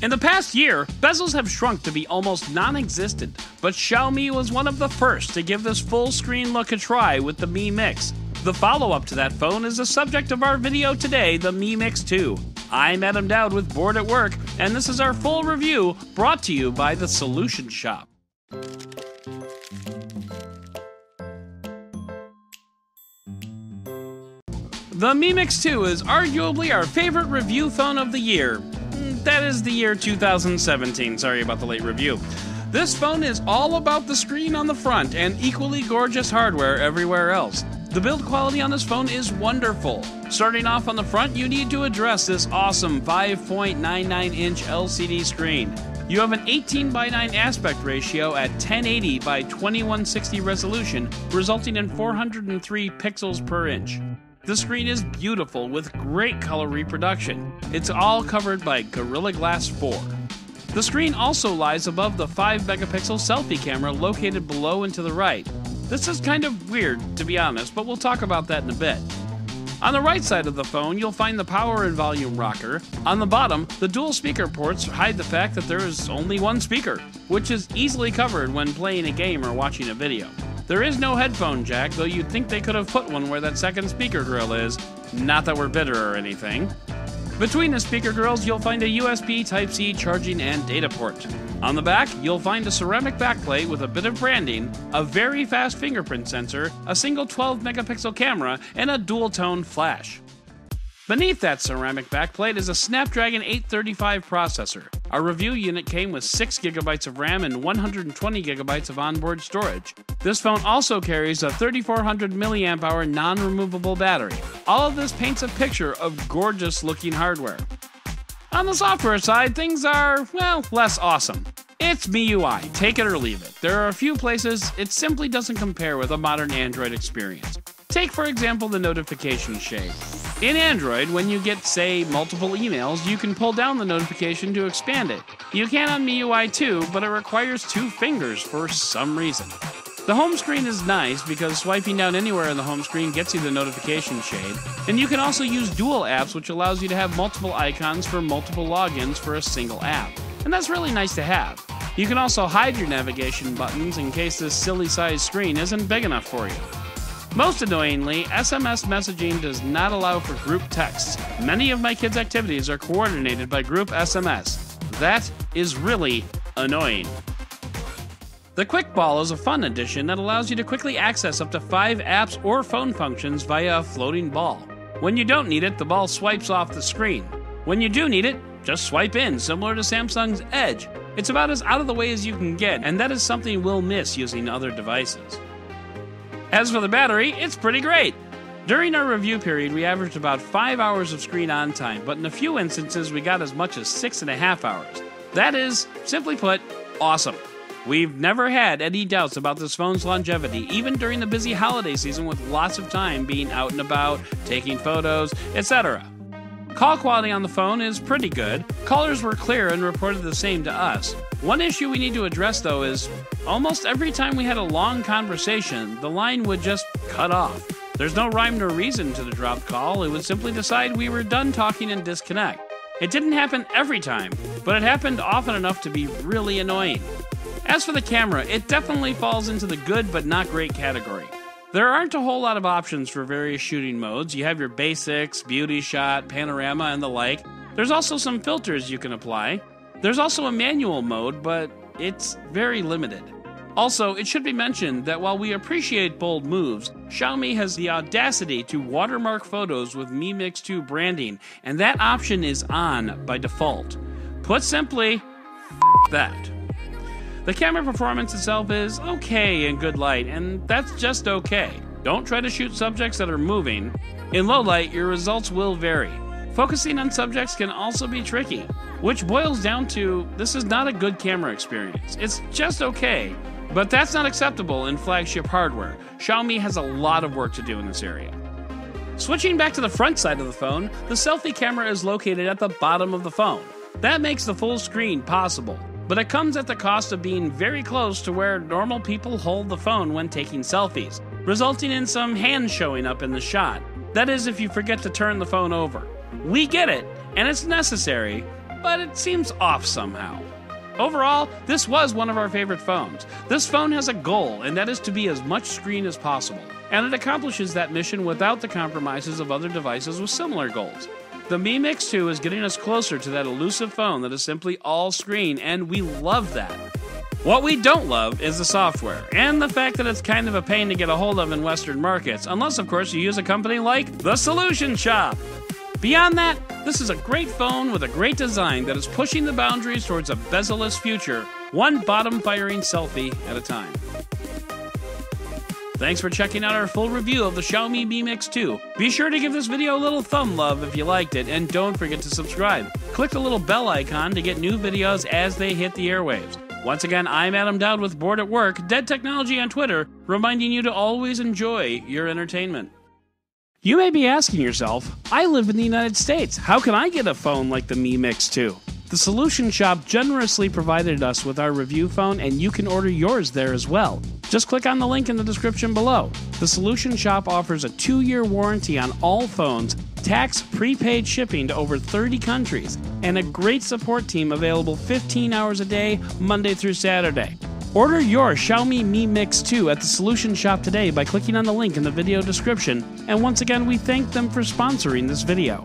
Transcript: In the past year, bezels have shrunk to be almost non-existent, but Xiaomi was one of the first to give this full-screen look a try with the Mi Mix. The follow-up to that phone is the subject of our video today, the Mi Mix 2. I'm Adam Dowd with Bored at Work, and this is our full review brought to you by The Solution Shop. The Mi Mix 2 is arguably our favorite review phone of the year. That is the year 2017, sorry about the late review. This phone is all about the screen on the front and equally gorgeous hardware everywhere else. The build quality on this phone is wonderful. Starting off on the front, you need to address this awesome 5.99-inch LCD screen. You have an 18:9 aspect ratio at 1080x2160 resolution, resulting in 403 pixels per inch. The screen is beautiful with great color reproduction. It's all covered by Gorilla Glass 4. The screen also lies above the 5-megapixel selfie camera located below and to the right. This is kind of weird, to be honest, but we'll talk about that in a bit. On the right side of the phone, you'll find the power and volume rocker. On the bottom, the dual speaker ports hide the fact that there is only one speaker, which is easily covered when playing a game or watching a video. There is no headphone jack, though you'd think they could have put one where that second speaker grill is. Not that we're bitter or anything. Between the speaker grills, you'll find a USB Type-C charging and data port. On the back, you'll find a ceramic backplate with a bit of branding, a very fast fingerprint sensor, a single 12-megapixel camera, and a dual-tone flash. Beneath that ceramic backplate is a Snapdragon 835 processor. Our review unit came with 6 GB of RAM and 120 GB of onboard storage. This phone also carries a 3400 mAh non-removable battery. All of this paints a picture of gorgeous-looking hardware. On the software side, things are, well, less awesome. It's MIUI, take it or leave it. There are a few places it simply doesn't compare with a modern Android experience. Take, for example, the notification shade. In Android, when you get, say, multiple emails, you can pull down the notification to expand it. You can on MIUI too, but it requires 2 fingers for some reason. The home screen is nice because swiping down anywhere in the home screen gets you the notification shade, and you can also use dual apps, which allows you to have multiple icons for multiple logins for a single app, and that's really nice to have. You can also hide your navigation buttons in case this silly-sized screen isn't big enough for you. Most annoyingly, SMS messaging does not allow for group texts. Many of my kids' activities are coordinated by group SMS. That is really annoying. The Quick Ball is a fun addition that allows you to quickly access up to 5 apps or phone functions via a floating ball. When you don't need it, the ball swipes off the screen. When you do need it, just swipe in, similar to Samsung's Edge. It's about as out of the way as you can get, and that is something we'll miss using other devices. As for the battery, it's pretty great. During our review period, we averaged about 5 hours of screen on time, but in a few instances, we got as much as 6.5 hours. That is, simply put, awesome. We've never had any doubts about this phone's longevity, even during the busy holiday season with lots of time being out and about, taking photos, etc. Call quality on the phone is pretty good. Callers were clear and reported the same to us. One issue we need to address, though, is almost every time we had a long conversation, the line would just cut off. There's no rhyme nor reason to the dropped call. It would simply decide we were done talking and disconnect. It didn't happen every time, but it happened often enough to be really annoying. As for the camera, it definitely falls into the good but not great category. There aren't a whole lot of options for various shooting modes. You have your basics, beauty shot, panorama, and the like. There's also some filters you can apply. There's also a manual mode, but it's very limited. Also, it should be mentioned that while we appreciate bold moves, Xiaomi has the audacity to watermark photos with Mi Mix 2 branding, and that option is on by default. Put simply, f*** that. The camera performance itself is okay in good light, and that's just okay. Don't try to shoot subjects that are moving. In low light, your results will vary. Focusing on subjects can also be tricky, which boils down to this is not a good camera experience. It's just okay, but that's not acceptable in flagship hardware. Xiaomi has a lot of work to do in this area. Switching back to the front side of the phone, the selfie camera is located at the bottom of the phone. That makes the full screen possible. But it comes at the cost of being very close to where normal people hold the phone when taking selfies, resulting in some hands showing up in the shot. That is if you forget to turn the phone over. We get it, and it's necessary, but it seems off somehow. Overall, this was one of our favorite phones. This phone has a goal, and that is to be as much screen as possible, and it accomplishes that mission without the compromises of other devices with similar goals. The Mi Mix 2 is getting us closer to that elusive phone that is simply all screen, and we love that. What we don't love is the software, and the fact that it's kind of a pain to get a hold of in Western markets, unless of course you use a company like The Solution Shop. Beyond that, this is a great phone with a great design that is pushing the boundaries towards a bezel-less future, one bottom-firing selfie at a time. Thanks for checking out our full review of the Xiaomi Mi Mix 2. Be sure to give this video a little thumb love if you liked it, and don't forget to subscribe. Click the little bell icon to get new videos as they hit the airwaves. Once again, I'm Adam Dowd with Bored at Work, Dead Technology on Twitter, reminding you to always enjoy your entertainment. You may be asking yourself, I live in the United States, how can I get a phone like the Mi Mix 2? The Solution Shop generously provided us with our review phone, and you can order yours there as well. Just click on the link in the description below. The Solution Shop offers a 2-year warranty on all phones, tax prepaid shipping to over 30 countries, and a great support team available 15 hours a day, Monday through Saturday. Order your Xiaomi Mi Mix 2 at the Solution Shop today by clicking on the link in the video description, and once again we thank them for sponsoring this video.